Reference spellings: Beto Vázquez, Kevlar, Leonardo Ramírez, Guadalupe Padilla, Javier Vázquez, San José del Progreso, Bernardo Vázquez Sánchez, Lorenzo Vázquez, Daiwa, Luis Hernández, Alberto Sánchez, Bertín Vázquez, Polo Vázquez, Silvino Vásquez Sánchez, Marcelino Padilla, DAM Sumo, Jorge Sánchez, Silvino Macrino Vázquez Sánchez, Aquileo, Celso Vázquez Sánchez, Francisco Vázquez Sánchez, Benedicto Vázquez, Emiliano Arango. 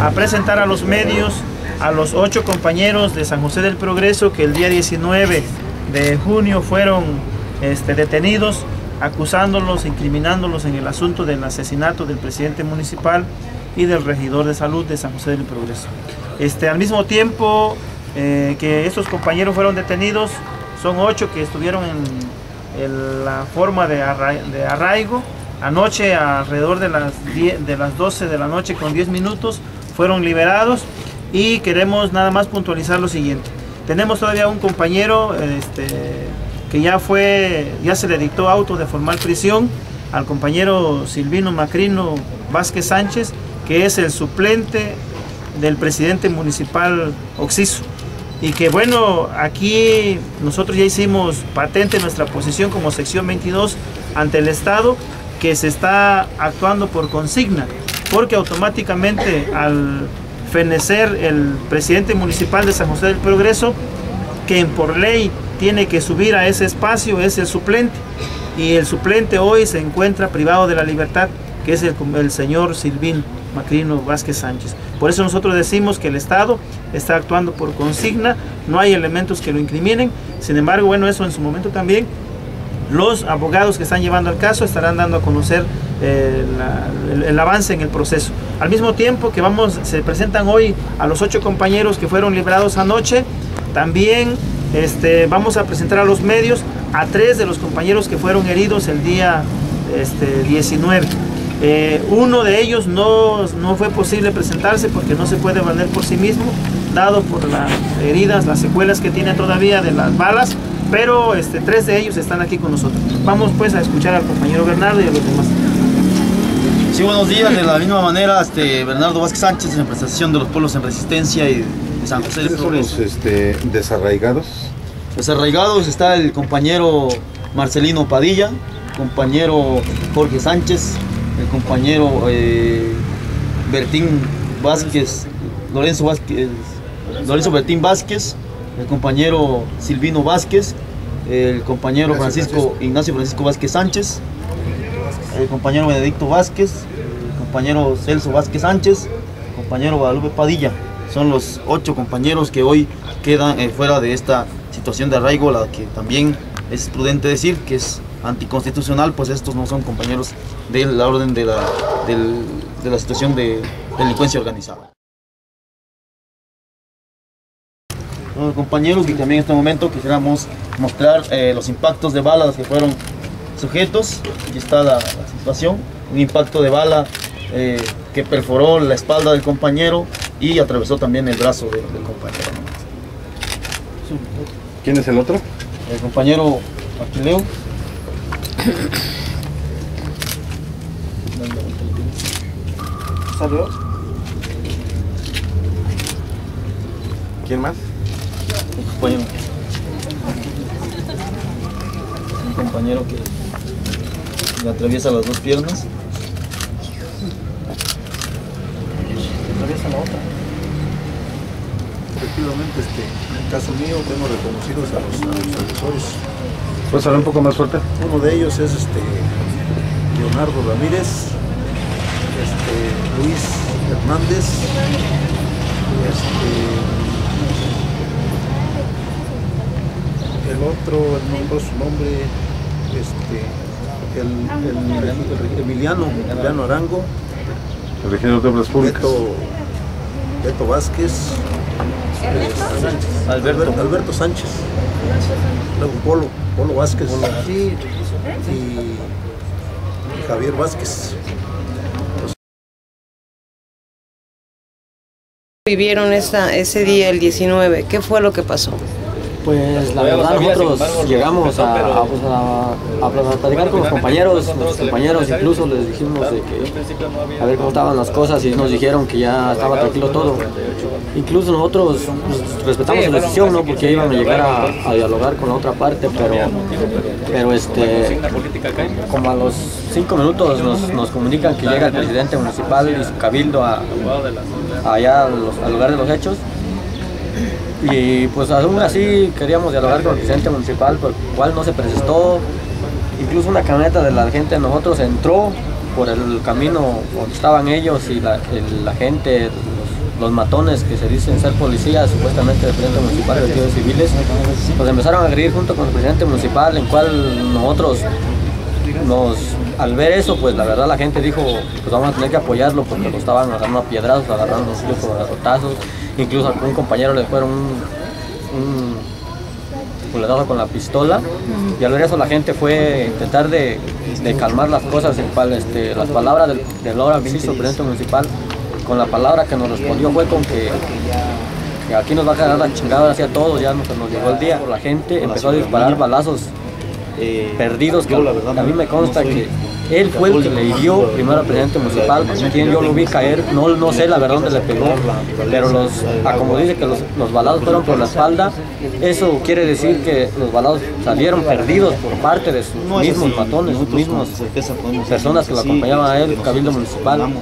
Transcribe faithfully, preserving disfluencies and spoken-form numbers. a presentar a los medios a los ocho compañeros de San José del Progreso que el día diecinueve de junio fueron este, detenidos, acusándolos, incriminándolos en el asunto del asesinato del presidente municipal y del regidor de salud de San José del Progreso. Este, al mismo tiempo eh, que estos compañeros fueron detenidos, son ocho que estuvieron en, en la forma de arraigo. Anoche, alrededor de las, diez, de las doce de la noche con diez minutos, fueron liberados, y queremos nada más puntualizar lo siguiente. Tenemos todavía un compañero este, que ya fue, ya se le dictó auto de formal prisión al compañero Silvino Macrino Vázquez Sánchez, que es el suplente del presidente municipal Oxiso. Y que bueno, aquí nosotros ya hicimos patente nuestra posición como sección veintidós ante el Estado, que se está actuando por consigna, porque automáticamente al fenecer el presidente municipal de San José del Progreso, que por ley tiene que subir a ese espacio, es el suplente, y el suplente hoy se encuentra privado de la libertad, que es el, el señor Silvín Macrino Vázquez Sánchez. Por eso nosotros decimos que el Estado está actuando por consigna, no hay elementos que lo incriminen. Sin embargo, bueno, eso en su momento también los abogados que están llevando el caso estarán dando a conocer eh, la, el, el avance en el proceso. Al mismo tiempo que vamos, se presentan hoy a los ocho compañeros que fueron liberados anoche, también este, vamos a presentar a los medios a tres de los compañeros que fueron heridos el día este, diecinueve. Eh, uno de ellos no, no fue posible presentarse porque no se puede valer por sí mismo, dado por las heridas, las secuelas que tiene todavía de las balas, pero este, tres de ellos están aquí con nosotros. Vamos pues a escuchar al compañero Bernardo y a los demás. Sí, buenos días. De la misma manera, este, Bernardo Vázquez Sánchez, en representación de los pueblos en resistencia y de San José del Progreso. Este, ¿Desarraigados? Desarraigados está el compañero Marcelino Padilla, compañero Jorge Sánchez, el compañero eh, Bertín Vázquez, Lorenzo Vázquez, Lorenzo Bertín Vázquez, el compañero Silvino Vázquez, el compañero Francisco, Ignacio Francisco Vázquez Sánchez, el compañero Benedicto Vázquez, el compañero Celso Vázquez Sánchez, el compañero Guadalupe Padilla. Son los ocho compañeros que hoy quedan eh, fuera de esta situación de arraigo, la que también es prudente decir que es anticonstitucional, pues estos no son compañeros de la orden de la, de, de la situación de delincuencia organizada. Bueno, compañeros, y también en este momento quisiéramos mostrar eh, los impactos de bala a los que fueron sujetos. Aquí está la, la situación, un impacto de bala eh, que perforó la espalda del compañero y atravesó también el brazo de, del compañero. ¿Quién es el otro? El compañero Aquileo. Saludos. ¿Quién más? Un compañero. Un compañero que le atraviesa las dos piernas. Le atraviesa la otra. Efectivamente, este, en el caso mío tengo reconocidos a los, a los agresores. ¿Puedes hablar un poco más fuerte? Uno de ellos es este Leonardo Ramírez, este, Luis Hernández, este, el otro, el nombre, su nombre, este, el, el, el, el Emiliano, Emiliano Arango, el regidor de Obras Públicas, Beto, Beto Vázquez, Alberto, Alberto, Alberto Sánchez, luego Polo, Polo Vázquez y Javier Vázquez. Vivieron esa, ese día, el diecinueve, ¿qué fue lo que pasó? Pues la verdad, nosotros llegamos a, a, pues, a, a platicar con los compañeros, los compañeros incluso les dijimos de que a ver cómo estaban las cosas y nos dijeron que ya estaba tranquilo todo. Incluso nosotros pues, respetamos la decisión, ¿no? Porque iban a llegar a, a dialogar con la otra parte, pero, pero este, como a los cinco minutos nos, nos comunican que llega el presidente municipal y su cabildo a, allá a los, al lugar de los hechos. Y pues aún así queríamos dialogar con el presidente municipal, por el cual no se presentó. Incluso una camioneta de la gente de nosotros entró por el camino donde estaban ellos y la, el, la gente, los los matones que se dicen ser policías, supuestamente de frente municipal, vestidos civiles, pues empezaron a agredir junto con el presidente municipal, en cual nosotros, nos, al ver eso, pues la verdad la gente dijo, pues vamos a tener que apoyarlo, porque lo estaban agarrando a piedrazos, agarrando incluso garrotazos, incluso a un compañero le fueron un, un culetazo con la pistola, y al ver eso la gente fue intentar de, de calmar las cosas, en cual este, las palabras del, del ahora vicepresidente municipal, con la palabra que nos respondió fue con que, que aquí nos va a quedar la chingada hacia todos, ya nos, nos llegó el día. La gente empezó a disparar balazos eh, perdidos, que la verdad, a mí me consta no que él fue el que le hirió primero al presidente municipal, quien yo lo vi caer, no, no sé la verdad dónde le pegó, pero los, como dice que los, los balazos fueron por la espalda, eso quiere decir que los balazos salieron perdidos por parte de sus mismos matones, sus mismas personas que lo acompañaban a él, el cabildo municipal.